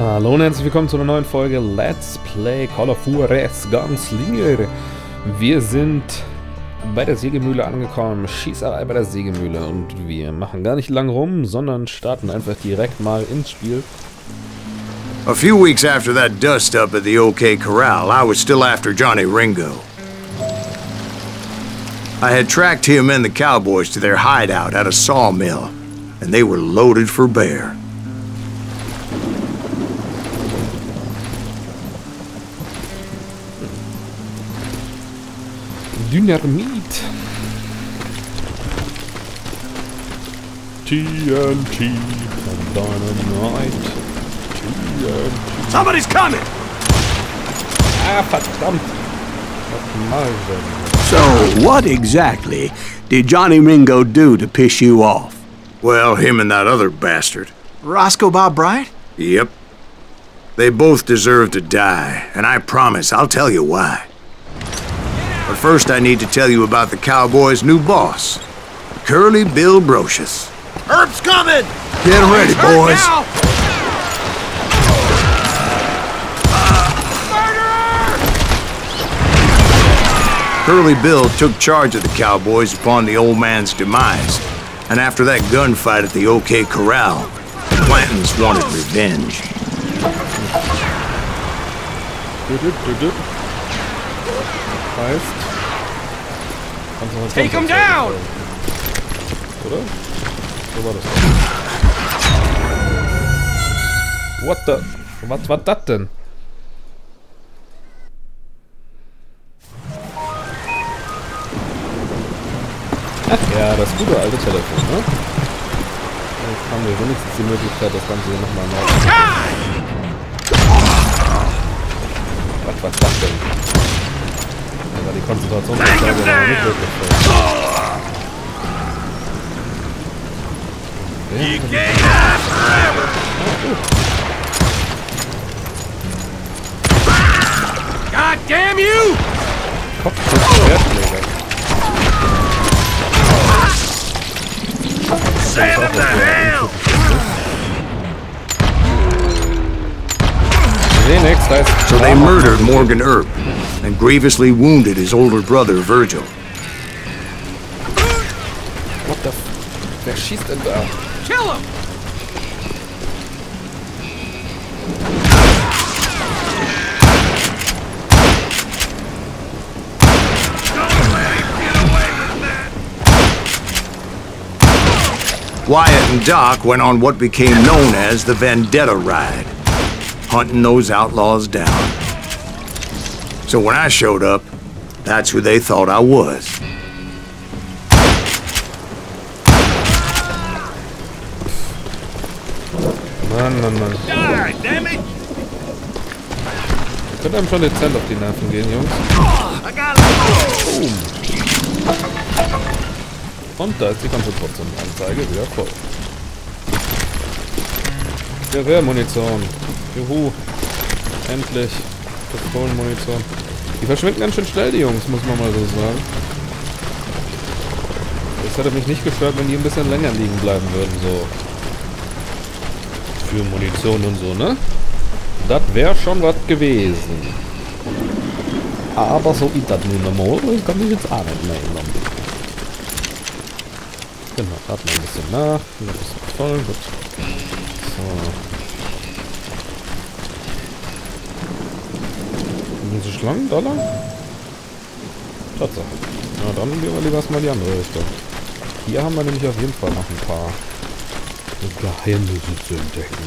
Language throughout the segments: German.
Hallo und herzlich willkommen zu einer neuen Folge Let's Play Call of Juarez: Gunslinger. Wir sind bei der Sägemühle angekommen, Schießerei bei der Sägemühle, und wir machen gar nicht lang rum, sondern starten einfach direkt mal ins Spiel. A few weeks after that dust up at the OK Corral, I was still after Johnny Ringo. I had tracked him and the cowboys to their hideout at a sawmill, and they were loaded for bear. Dynamit. TNT and dynamite. TNT. Somebody's coming! Ah, verdammt. So, what exactly did Johnny Ringo do to piss you off? Well, him and that other bastard. Roscoe Bob Bright? Yep. They both deserve to die, and I promise I'll tell you why. But first I need to tell you about the Cowboys' new boss, Curly Bill Brocius. Earp's coming! Get ready, boys! Murderer! Curly Bill took charge of the Cowboys upon the old man's demise, and after that gunfight at the OK Corral, the Clantons wanted revenge. Take him down! What the? What was that denn? Ach ja, das gute alte Telefon, ne? Jetzt haben wir wenigstens die Möglichkeit, das Ganze hier nochmal neu zu machen. Was war das denn? Aber die Konzentration ist nicht wirklich voll. God damn you! Kopf des Schwertschlägers. Save him the hell! So they murdered Morgan Earp and grievously wounded his older brother, Virgil. What the f... Wer schießt denn da? Kill him! Wyatt and Doc went on what became known as the Vendetta Ride, hunting those outlaws down. So when I showed up, that's who they thought I was. Mann. Die, damn it! Könnte einem schon dezent auf die Nerven gehen, Jungs. Boom. Und da ist die Konzentrationsanzeige wieder voll. Gewehrmunition. Juhu. Endlich. Pistolenmunition. Die verschwinden ganz schön schnell, die Jungs, muss man mal so sagen. Das hätte mich nicht gestört, wenn die ein bisschen länger liegen bleiben würden, so. Für Munition und so, ne? Das wäre schon was gewesen. Aber so ist das nun einmal. Ich kann mich jetzt auch nicht mehr erinnern. Genau, warten wir ein bisschen nach. Das ist voll gut. So. Diese Schlangen da lang? Tatsache. Na dann gehen wir lieber erstmal die andere Richtung. Hier haben wir nämlich auf jeden Fall noch ein paar Geheimnisse zu entdecken.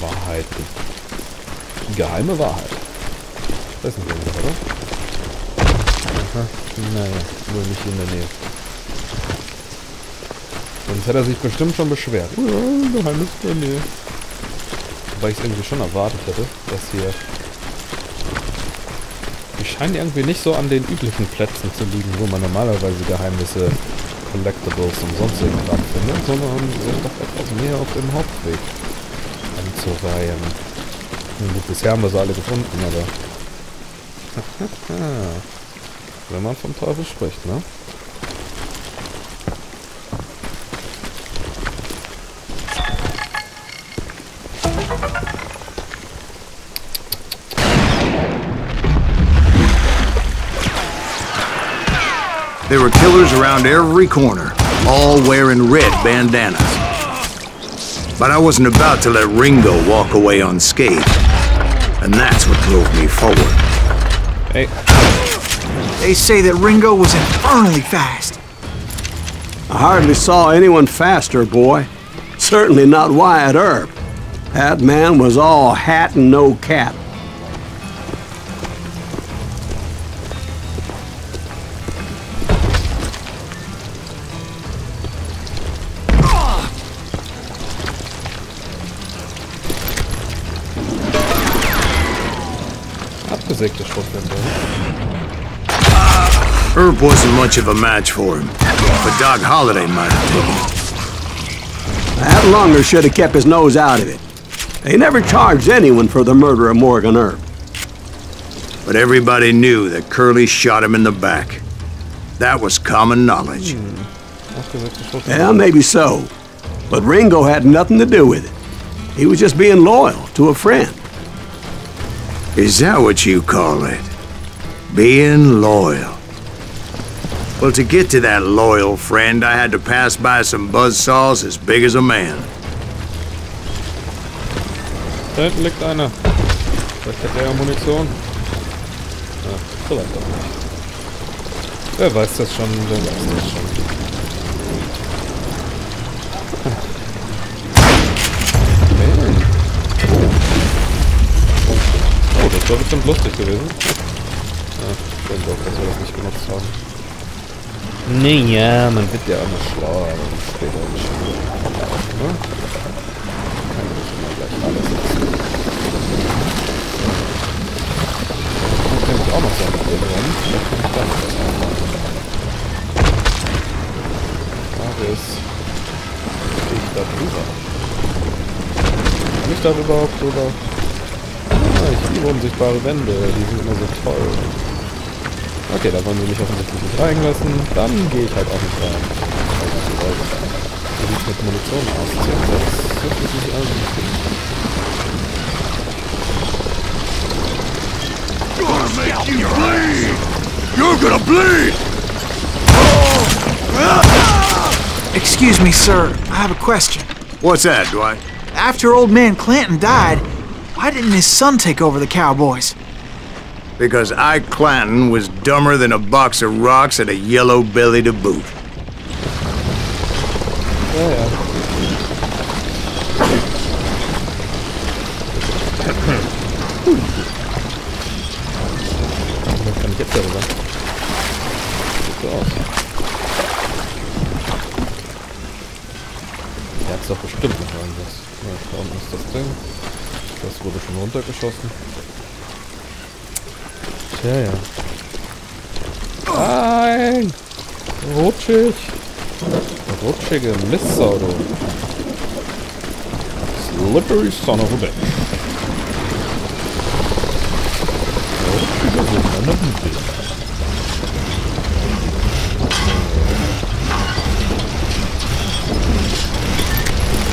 Wahrheiten. Geheime Wahrheit. Das ist ein Ding, oder? Aha. Naja, wohl nicht in der Nähe. Sonst hätte er sich bestimmt schon beschwert. Ja, Geheimnis in der Nähe. Wobei ich es irgendwie schon erwartet hätte, dass hier... Die scheinen irgendwie nicht so an den üblichen Plätzen zu liegen, wo man normalerweise Geheimnisse, Collectibles und sonstigen Kram findet, sondern sind doch etwas mehr auf dem Hauptweg anzureihen. Gut, bisher haben wir sie alle gefunden, aber... Wenn man vom Teufel spricht, ne? There were killers around every corner, all wearing red bandanas. But I wasn't about to let Ringo walk away unscathed. And that's what drove me forward. Hey. They say that Ringo was infernally fast. I hardly saw anyone faster, boy. Certainly not Wyatt Earp. That man was all hat and no cap. Earp wasn't much of a match for him, but Doc Holliday might have taken it. That Lunger should have kept his nose out of it. They never charged anyone for the murder of Morgan Earp. But everybody knew that Curly shot him in the back. That was common knowledge. Yeah, maybe so. But Ringo had nothing to do with it. He was just being loyal to a friend. Is that what you call it? Being loyal? Well, to get to that loyal friend, I had to pass by some buzzsaws as big as a man. Da hinten liegt einer. Vielleicht hat er Munition. Ja, vielleicht auch nicht. Wer weiß das schon, wer weiß das schon. Oh, das war bestimmt lustig gewesen. Ja, ich denke auch, dass wir das nicht benutzt haben. Naja, man wird ja auch noch schlauer, aber das steht auch nicht schon. Ne? Kann ich schon mal gleich alles erzählen. Das kann ich auch noch sagen, vielleicht kann ich da noch was machen. Frage ist, gehe ich da drüber? Kann ich da überhaupt drüber? Ah, ich liebe unsichtbare Wände, die sind immer so toll. Okay, da wollen sie mich offensichtlich nicht reinlassen. Dann gehe ich halt auch nicht rein. Wie sieht es mit Munition aus? Das wird mich nicht an. You're gonna bleed! You're gonna bleed! Excuse me, sir. I have a question. What's that, Dwight? After Old Man Clanton died, why didn't his son take over the Cowboys? Because Ike Clanton was dumber than a box of rocks and a yellow belly to boot. Yeah. Jetzt doch bestimmt noch irgendwas. Da unten ist das Ding. Das wurde schon runtergeschossen. Ja, ja. Nein! Rutschig! Rutschige Mistsau, du. Slippery son of a bitch. Rutschige son of a bitch.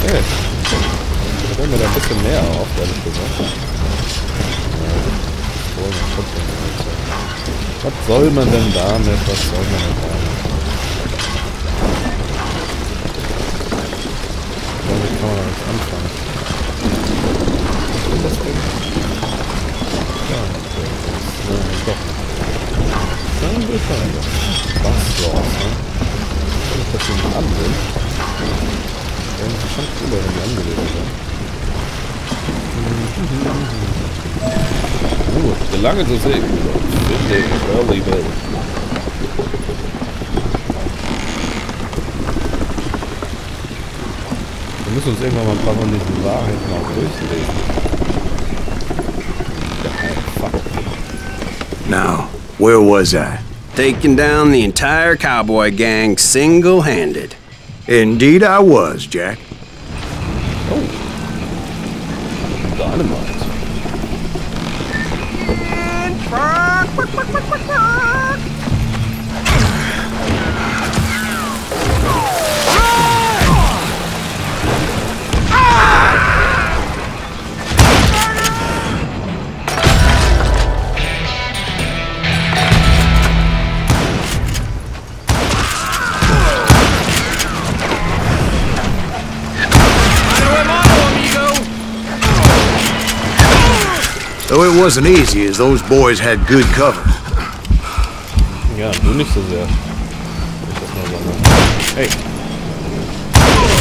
Hey. Ich höre mir da ein bisschen mehr auf, ehrlich gesagt. Was soll man denn damit? Was soll man denn damit? Damit kann man da nichts anfangen. Was will das denn? Ja, das doch. Dann will ich da rein. Was los, ne? Wenn ich das hier nicht ansehe, dann ist es schon cooler, wenn die angelegt werden. Solange so sehen, bitte, Curly Bill. Wir müssen uns irgendwann mal ein paar von diesen Wahrheiten auch durchlesen. Now, where was I? Taking down the entire cowboy gang single-handed. Indeed I was, Jack. Oh. Dynamite. Though it wasn't easy, as those boys had good cover. Ja, du nicht so sehr. Ich das mal sagen. Hey!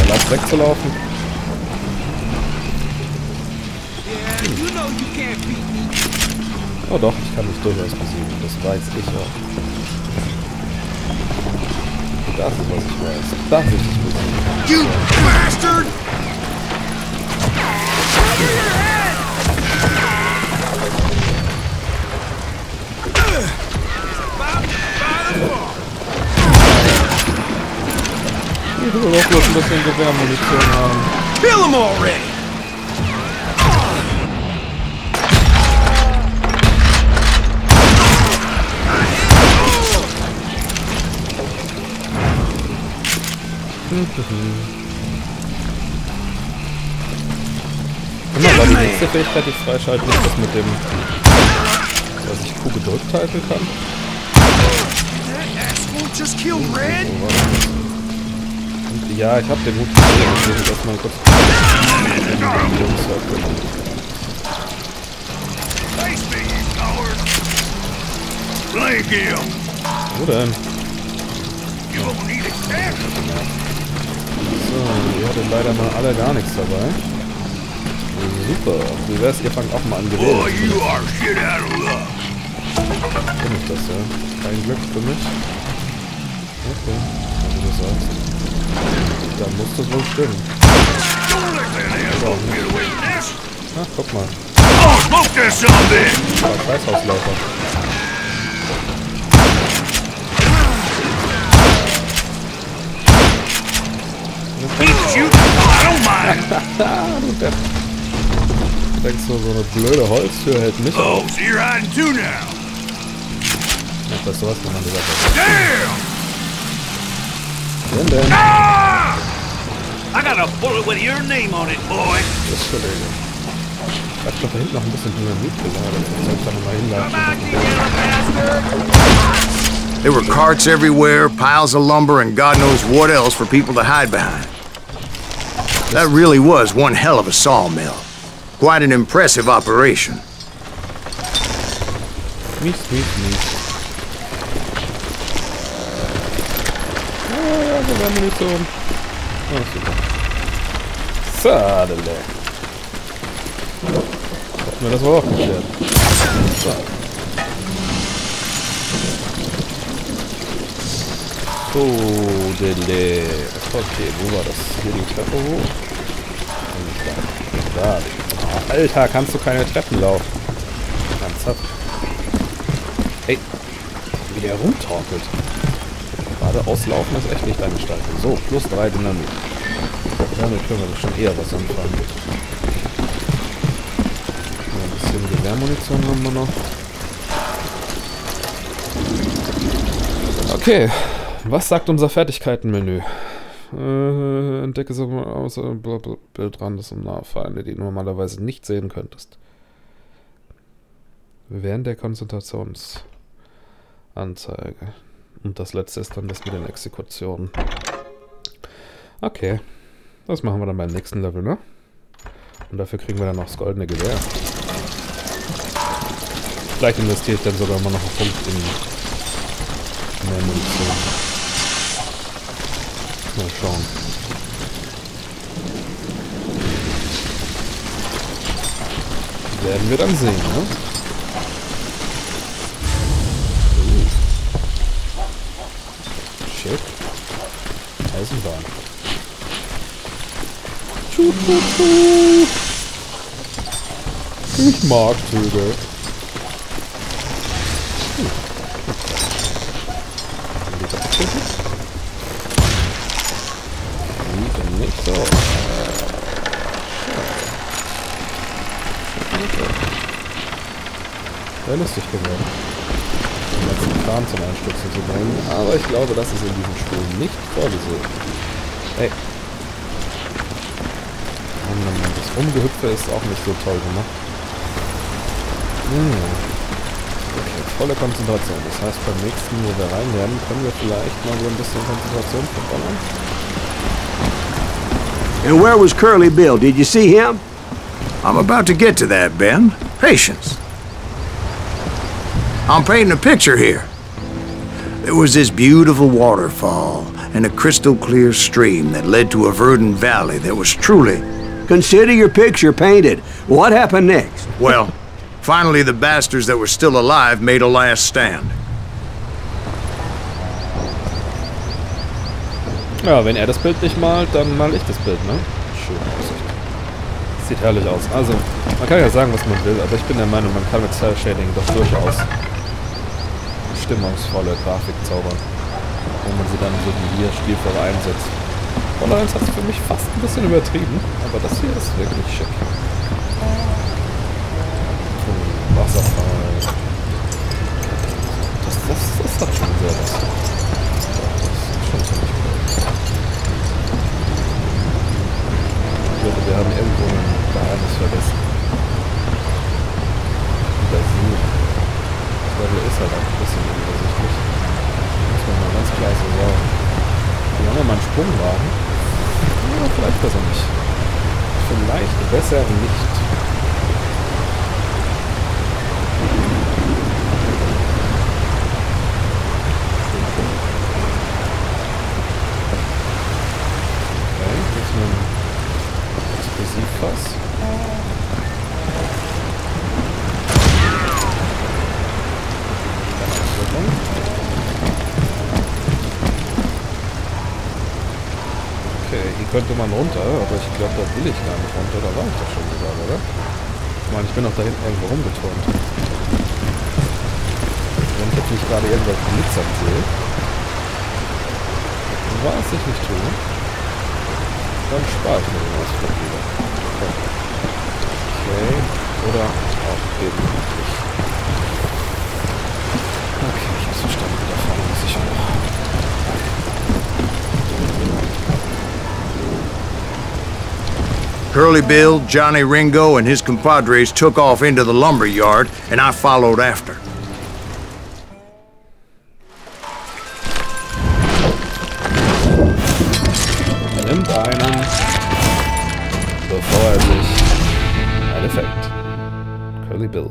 Lass wegzulaufen. Oh doch, ich kann mich durchaus besiegen. Das weiß ich auch. Das ist, was ich weiß. Das ist es. You bastard! Ich will auch bloß ein bisschen Gewehrmunition haben. Kill him already! Immer war die nächste Fähigkeit, die ich freischalten ist, das mit dem, dass ich Q gedrückt halten kann. Ja, ich hab den Mut gesehen, deswegen ich erstmal kurz Wo denn? So, ihr hattet leider mal alle gar nichts dabei. Super, wie wär's, ihr fangt auch mal an gewählt. Bin ich das, ja? Kein Glück für mich. Okay, wie du sagst. Da muss das wohl stimmen. Ach, guck mal. Scheißhausläufer. Du denkst nur, so eine blöde Holztür hält mich auf. Ach, das sowas kann man gesagt haben. Then. Ah! I got a bullet with your name on it, boy. Das ich hab doch da hinten noch ein bisschen Dynamit geladen. Soll ich da nochmal hinladen? There were carts everywhere, piles of lumber and God knows what else for people to hide behind. That really was one hell of a sawmill. Quite an impressive operation. Mies. Munition. Oh, super. Sadele. Hat mir das wohl auch gestellt. So. Dele. Okay, wo war das? Hier die Treppe hoch. Da. Alter, kannst du keine Treppen laufen? Ernsthaft. Hey. Wie der rumtorkelt. Gerade auslaufen ist echt nicht eingestellt. So, plus 3 Dynamit. Damit können wir doch schon eher was anfangen. Ein bisschen Gewehrmunition haben wir noch. Okay, was sagt unser Fertigkeitenmenü? Entdecke so außer Bild dran, das um Nahfeinde, die du normalerweise nicht sehen könntest. Während der Konzentrationsanzeige. Und das letzte ist dann das mit den Exekutionen. Okay. Das machen wir dann beim nächsten Level, ne? Und dafür kriegen wir dann noch das goldene Gewehr. Vielleicht investiere ich dann sogar immer noch einen Punkt in mehr Munition. Mal schauen. Werden wir dann sehen, ne? Eisenbahn. Tschu, tschu, tschu. Ich mag Züge. Sieht nicht so aus. Wäre lustig geworden. Plan zum Einstürzen zu bringen, aber ich glaube, das ist in diesem Spiel nicht vorgesehen. Hey. Das Rumgehüpfe ist auch nicht so toll gemacht. Okay, volle Konzentration. Das heißt, beim nächsten, wo wir rein werden, können wir vielleicht mal so ein bisschen Konzentration verballern. And where was Curly Bill? Did you see him? I'm about to get to that, Ben. Patience. I'm painting a picture here. There was this beautiful waterfall and a crystal clear stream that led to a verdant valley that was truly... Consider your picture painted. What happened next? Well, finally the bastards that were still alive made a last stand. Ja, wenn das Bild nicht malt, dann mal ich das Bild, ne? Schön. Sieht herrlich aus. Also, man kann ja sagen, was man will, aber ich bin der Meinung, man kann mit Cell Shading doch durchaus eine stimmungsvolle Grafik zaubern, wenn man sie dann so wie hier stilvoll einsetzt. Und eins hat es für mich fast ein bisschen übertrieben, aber das hier ist wirklich schick. Oh, Wasserfall. Das hat schon sehr was. Das ist schon ziemlich. Wir haben irgendwo ein Geheimnis vergessen. Der See. Ich glaube, der ist halt auch ein bisschen unübersichtlich. Muss man mal ganz klar so sagen. Wir haben ja mal einen Sprungwagen. Ja, vielleicht besser nicht. Vielleicht besser nicht. Könnte man runter, aber ich glaube, da will ich gar nicht runter. Da war ich doch schon sogar, oder? Ich meine, ich bin auch da hinten irgendwo rumgeturnt. Wenn ich jetzt nicht gerade irgendwas glitzern sehe, was ich nicht tue, dann spare ich mir den Ausflug wieder. Okay, oder auch eben nicht. Okay, ich hab's verstanden, da vorne muss ich auch. Curly Bill, Johnny Ringo, and his compadres took off into the lumber yard, and I followed after. Nimmt einer, bevor sich ein Effekt. Curly Bill.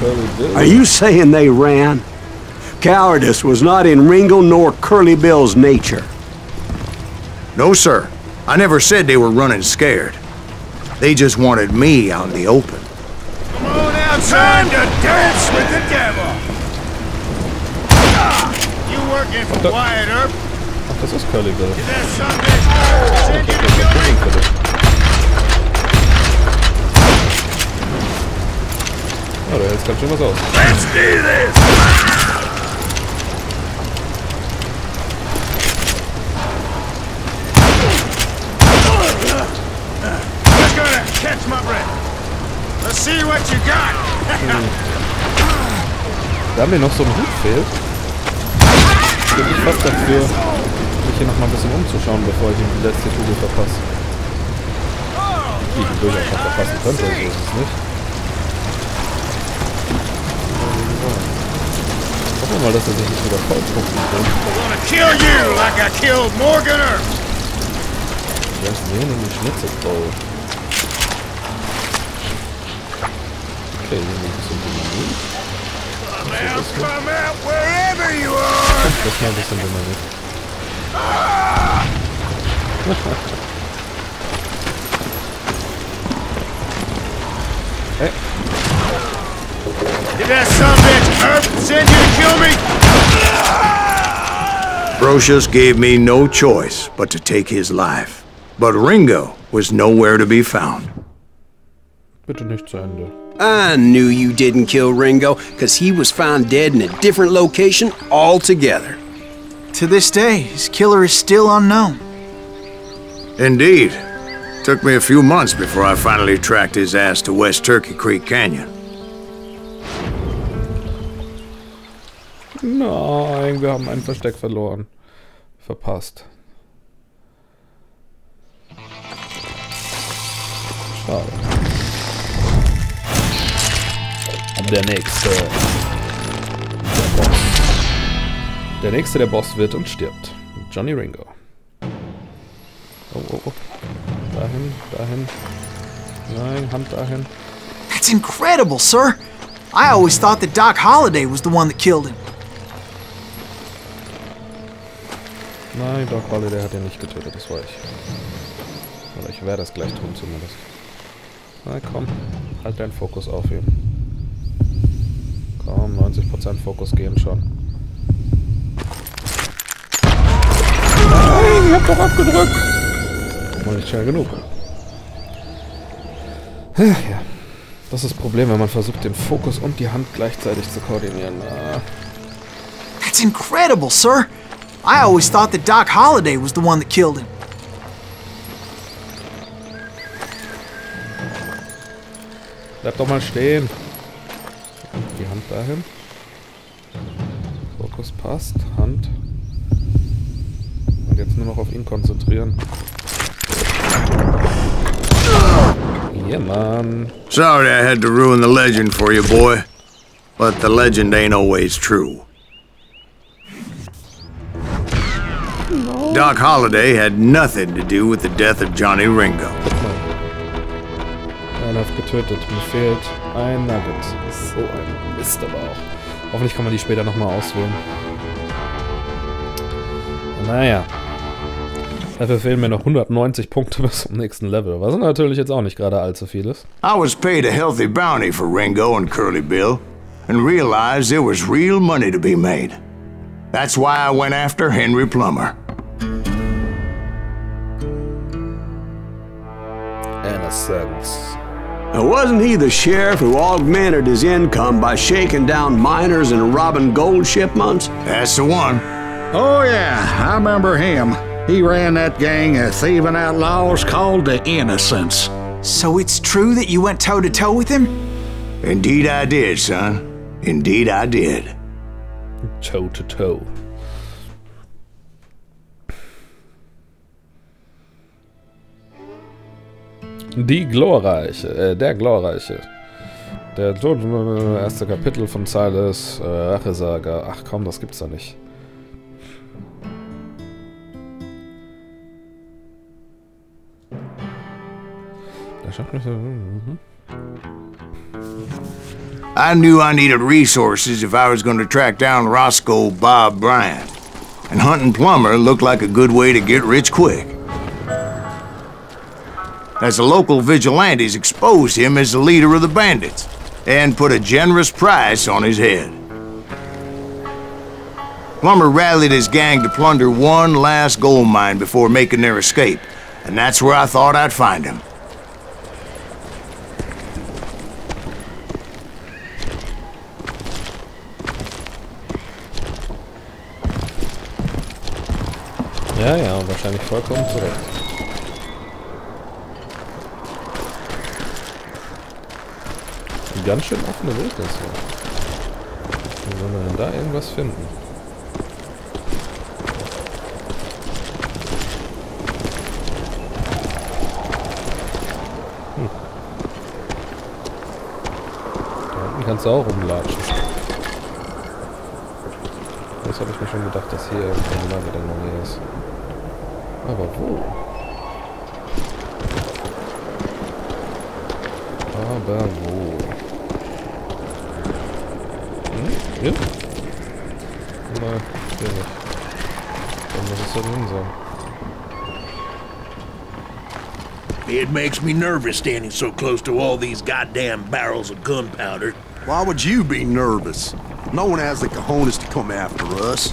Curly Bill. Are you saying they ran? Cowardice was not in Ringo nor Curly Bill's nature. No, sir. I never said they were running scared. They just wanted me out in the open. Come on out, time to dance with the devil! You working for Wyatt Earp? Oh, this is Curly Bill. Is that something? Send you to Curly Bill. Oh, der jetzt ganz schön was aus. Let's do this! Catch my breath. Let's see what you got. Da mir noch so ein Hut fehlt. Ich bin fast dafür, mich hier noch mal ein bisschen umzuschauen, bevor ich die letzte Kugel verpasse. Die ich durchaus noch verpassen könnte, so ist es nicht. Hoffen wir mal, dass er sich nicht wieder voll pumpen kann. I wanna kill you like I killed Morgan Earp. Wir haben Sehnen in den Schnitzelbowl. Okay, hier muss ich so ein bisschen Dynamit. Hey. Did that son of a bitch Earp send you to kill me? Brocius gave me no choice but to take his life. But Ringo was nowhere to be found. Bitte nicht zu Ende. I knew you didn't kill Ringo, because he was found dead in a different location altogether. To this day, his killer is still unknown. Indeed. Took me a few months before I finally tracked his ass to West Turkey Creek Canyon. Nein, wir haben ein Versteck verloren. Verpasst. Schade. Der Boss wird und stirbt. Johnny Ringo. Oh. Dahin. Nein, Hand dahin. That's incredible, sir. I always thought that Doc Holliday was the one that killed him. Nein, Doc Holliday hat ihn nicht getötet, das war ich. Oder ich werde es gleich tun zumindest. Na komm, halt deinen Fokus auf ihn. Komm, 90% Fokus gehen schon. Nein, ich hab doch abgedrückt! War nicht schnell genug. Ja, das ist das Problem, wenn man versucht, den Fokus und die Hand gleichzeitig zu koordinieren. That's incredible, sir! I always thought that Doc Holliday was the one that killed him. Bleib doch mal stehen. Die Hand dahin. Fokus passt. Hand. Und jetzt nur noch auf ihn konzentrieren. Yeah, man. Sorry I had to ruin the legend for you, boy. But the legend ain't always true. Doc Holliday had nothing to do with the death of Johnny Ringo. Einer hat getötet. Mir fehlt ein Nugget. So ein Mist aber auch. Hoffentlich kann man die später nochmal auswählen. Naja. Dafür fehlen mir noch 190 Punkte bis zum nächsten Level. Was natürlich jetzt auch nicht gerade allzu viel ist. I was paid a healthy bounty for Ringo and Curly Bill and realized there was real money to be made. That's why I went after Henry Plummer. Innocents. Now, wasn't he the sheriff who augmented his income by shaking down miners and robbing gold shipments? That's the one. Oh yeah, I remember him. He ran that gang of thieving outlaws called the Innocents. So it's true that you went toe-to-toe with him? Indeed I did, son. Indeed I did. Toe-to-toe. Die Glorreiche, der Glorreiche. Der erste Kapitel von Silas Rachesaga. Ach komm, das gibt's doch nicht. I knew I needed resources if I was going to track down Roscoe Bob Bright. And hunting Plummer looked like a good way to get rich quick. As the local vigilantes exposed him as the leader of the bandits and put a generous price on his head. Plummer rallied his gang to plunder one last gold mine before making their escape, and that's where I thought I'd find him. Ja, ja, wahrscheinlich vollkommen zurecht. Ganz schön offene Wildnis hier. Wie soll man denn da irgendwas finden? Hm. Da hinten kannst du auch rumlatschen. Das habe ich mir schon gedacht, dass hier irgendein Lager in der Nähe ist. Aber wo? Aber wo? Ja? Nein, hier nicht. Dann muss es da drin sein. It makes me nervous standing so close to all these goddamn barrels of gunpowder. Why would you be nervous? No one has the cojones to come after us.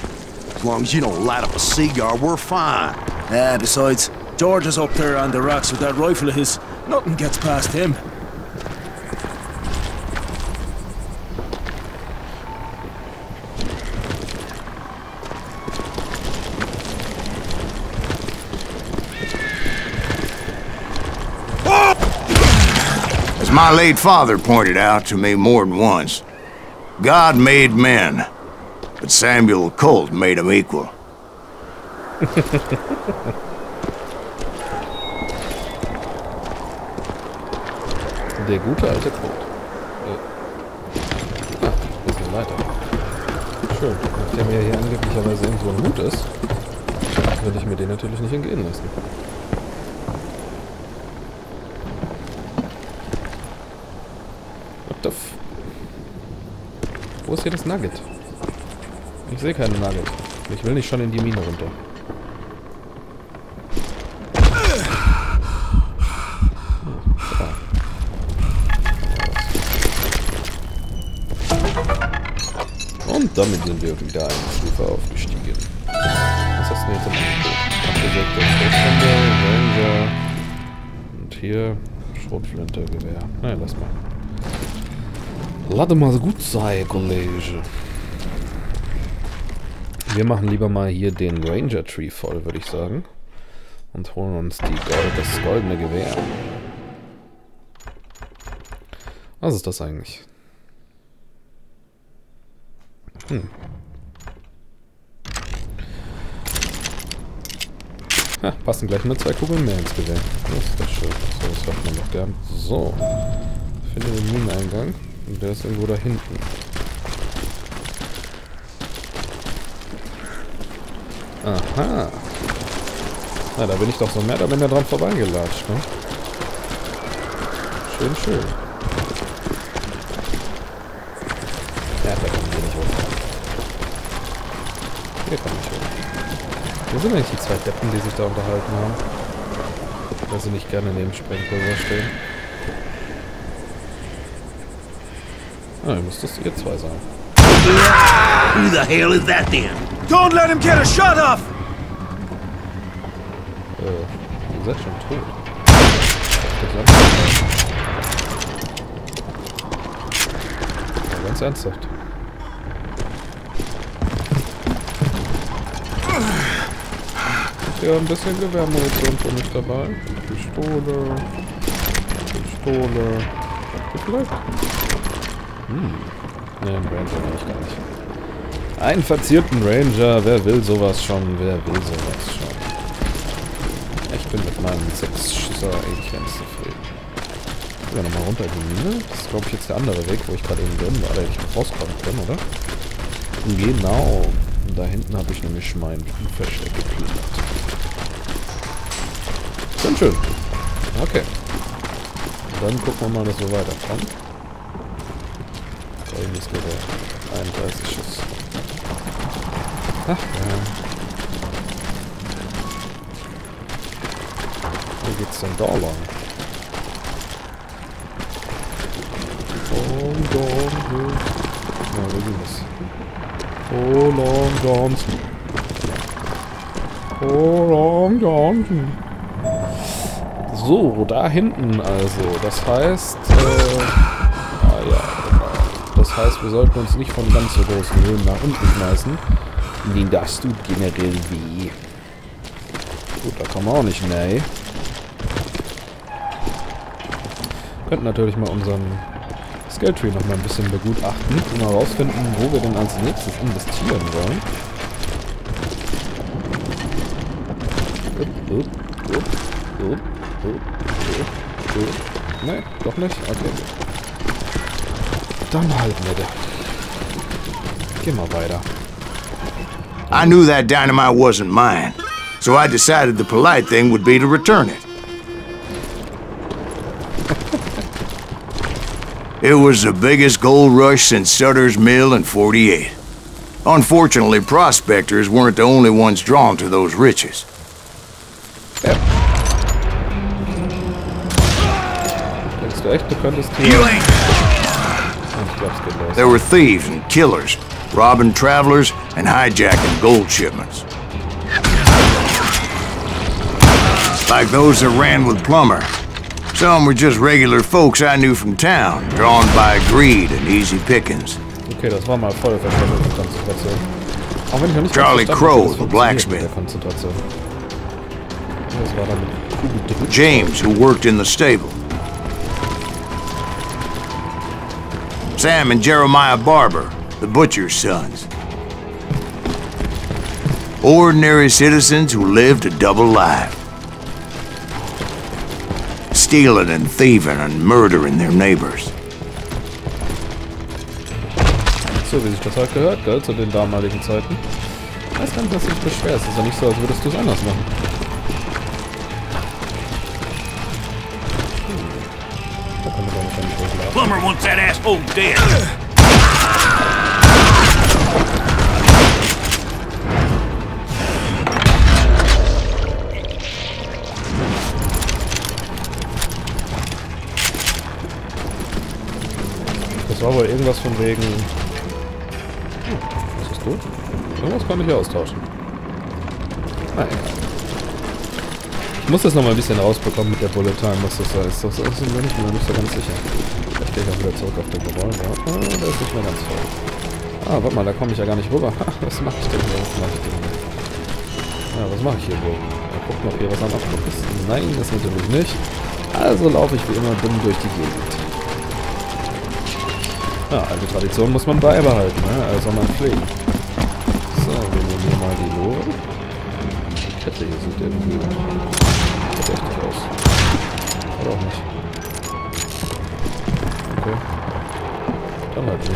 As long as you don't light up a cigar, we're fine. Yeah, besides, George is up there on the rocks with that rifle of his. Nothing gets past him. My late father pointed out to me more than once, God made men, but Samuel Colt made them equal. Der gute alte Colt. Ah, das ist eine Leiter. Schön, nachdem er hier angeblicherweise irgendwo ein Hut ist, würde ich mir den natürlich nicht entgehen lassen. the f... Wo ist hier das Nugget? Ich sehe keine Nugget. Ich will nicht schon in die Mine runter. Und damit sind wir wieder eine Stufe aufgestiegen. Was hast du denn jetzt am Anfang? Und hier Schrotflinte, Gewehr. Naja, lass mal. Lade mal gut sein, Kollege. Wir machen lieber mal hier den Ranger Tree voll, würde ich sagen. Und holen uns die das goldene Gewehr. Was ist das eigentlich? Hm. Ha, passen gleich nur 2 Kugeln mehr ins Gewehr. Das ist das schön. So, das hat man noch gern. So. Finde den Mineneingang. Und der ist irgendwo da hinten. Aha. Na, da bin ich doch so mehr, da bin ich dran vorbeigelatscht, ne? Schön, schön. Ja, da kommen wir nicht runter. Hier komme ich runter. Wo sind eigentlich die 2 Deppen, die sich da unterhalten haben? Dass sie nicht gerne neben Sprengpulver stehen. Ah, ihr müsst das ihr 2 sein. Who the hell is that then? Don't let him get a shot off! Ihr seid schon tot. Ja, ganz ernsthaft. Ja, ein bisschen Gewehrmunition für mich dabei. Pistole. Pistole. Vielleicht. Hm. Ne, ein Ranger mache ich gar nicht. Einen verzierten Ranger, wer will sowas schon, wer will sowas schon. Ich bin mit meinem 6-Schüsser eigentlich ganz zufrieden. Ich will ja nochmal runter in die Mine. Das ist, glaube ich, jetzt der andere Weg, wo ich gerade eben drin war, da hätte ich noch rauskommen können, oder? Genau. Und da hinten habe ich nämlich mein Versteck geplündert. Schön, schön. Okay. Dann gucken wir mal, dass wir weiterkommen. Da hinten ist wieder 31 Schuss. Ach, ja. Wie geht's denn da lang? Na, wo ging das? So, da hinten also. Das heißt, das heißt, wir sollten uns nicht von ganz so großen Höhen nach unten schmeißen. Nee, das tut generell weh. Gut, da kommen wir auch nicht mehr, ey. Wir könnten natürlich mal unseren Skill Tree noch mal ein bisschen begutachten und mal rausfinden, wo wir denn als nächstes investieren wollen. Ne, doch nicht? Okay. Dann halten wir da. Geh mal weiter. I knew that dynamite wasn't mine, so I decided the polite thing would be to return it. It was the biggest gold rush since Sutter's Mill in '48. Unfortunately, prospectors weren't the only ones drawn to those riches. There were thieves and killers, robbing travelers and hijacking gold shipments. Like those that ran with Plummer. Some were just regular folks I knew from town, drawn by greed and easy pickings. Okay, das war mal voll verständliche Konzentration. Auch wenn ich noch nicht Charlie Crow, the blacksmith. James, who worked in the stable. Sam and Jeremiah Barber, the butcher's sons. Ordinary citizens who lived a double life. Stealing and thieving and murdering their neighbors. So, wie sich das halt gehört, gell, zu den damaligen Zeiten. Ich weiß gar nicht, dass du dich beschwerst. Ist ja nicht so, als würdest du es anders machen. Da kann man doch nicht hochlaufen. Plummer wants that asshole dead. Das war wohl irgendwas von wegen... Ist das gut? Irgendwas kann ich hier austauschen. Naja. Ich muss das nochmal ein bisschen rausbekommen mit der Bullet Time, was das heißt. Das ist mir nicht so ganz sicher. Da stehe ich auch wieder zurück auf den Revolver. Ah, da ist nicht mehr ganz voll. Ah, warte mal, da komme ich ja gar nicht rüber. Was mache ich denn hier? Ja, was mache ich hier wohl? Da guckt noch hier was am Abdruck ist. Nein, das natürlich nicht. Also laufe ich wie immer dumm durch die Gegend. Ja, alte Tradition muss man beibehalten, ne? Also man pflegen. So, wir nehmen hier mal die Lore. Die Kette hier sieht irgendwie... Sieht echt nicht aus. Oder auch nicht. Okay. Dann halt nicht.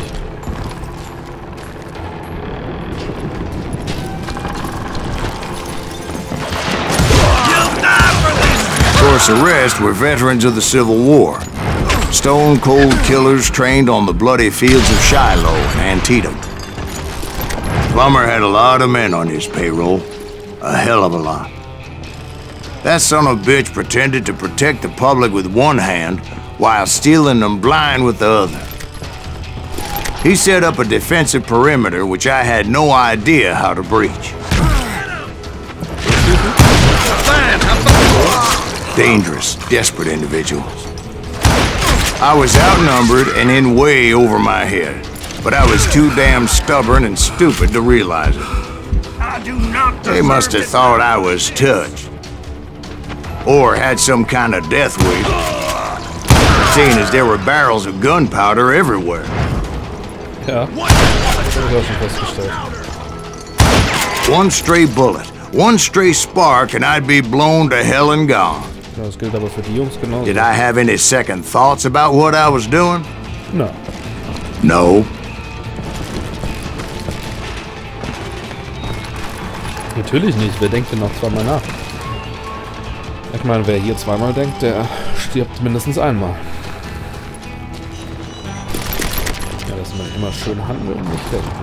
Of course, the rest were veterans of the Civil War. Stone-cold killers trained on the bloody fields of Shiloh and Antietam. Plummer had a lot of men on his payroll. A hell of a lot. That son of a bitch pretended to protect the public with one hand while stealing them blind with the other. He set up a defensive perimeter which I had no idea how to breach. Dangerous, desperate individuals. I was outnumbered and in way over my head, but I was too damn stubborn and stupid to realize it. They must have thought I was touched, or had some kind of death wish, seeing as there were barrels of gunpowder everywhere. Yeah. One stray bullet, one stray spark, and I'd be blown to hell and gone. Did I have any second thoughts about what I was doing? No. No. Natürlich nicht. Wer denkt denn noch zweimal nach? Ich meine, wer hier zweimal denkt, der stirbt mindestens einmal. Ja, dass man immer schön handelt und nicht denkt.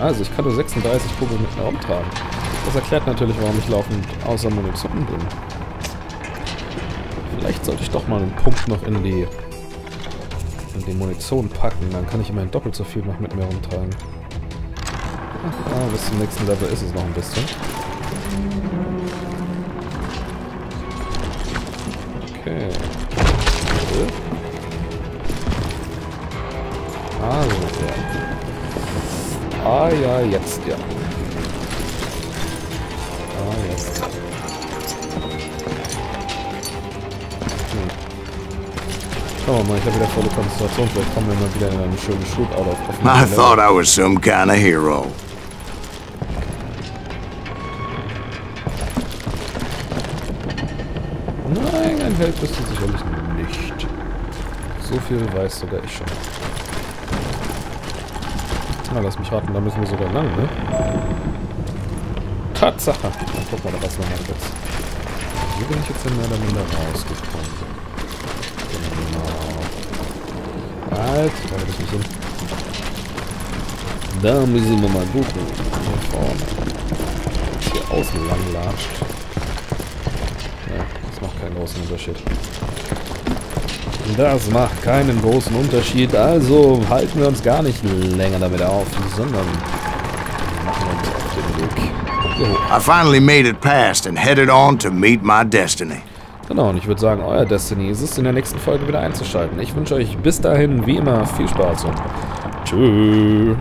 Also ich kann nur 36 Kugeln mit mir umtragen. Das erklärt natürlich, warum ich laufend außer Munition bin. Vielleicht sollte ich doch mal einen Punkt noch in die Munition packen. Dann kann ich immerhin doppelt so viel noch mit mir rumtragen. Ah, bis zum nächsten Level ist es noch ein bisschen. Okay. Also, ja. Ah ja, jetzt, ja. I thought I was some kind of hero. Nein, ein Held bist du sicherlich nicht. So viel weiß sogar ich schon. Na, lass mich raten, da müssen wir sogar lang, ne? Tatsache! Dann guck mal, da was noch mal kurz. Hier bin ich jetzt in mehr oder minder rausgekommen. Halt, da müssen wir mal gucken. Hier vorne. Hier außen lang latscht. Ja, das macht keinen großen Unterschied. Das macht keinen großen Unterschied. Also halten wir uns gar nicht länger damit auf, sondern machen wir uns auf den Weg. I finally made it past and headed on to meet my destiny. Genau, und ich würde sagen, euer Destiny ist es, in der nächsten Folge wieder einzuschalten. Ich wünsche euch bis dahin, wie immer, viel Spaß und tschüss.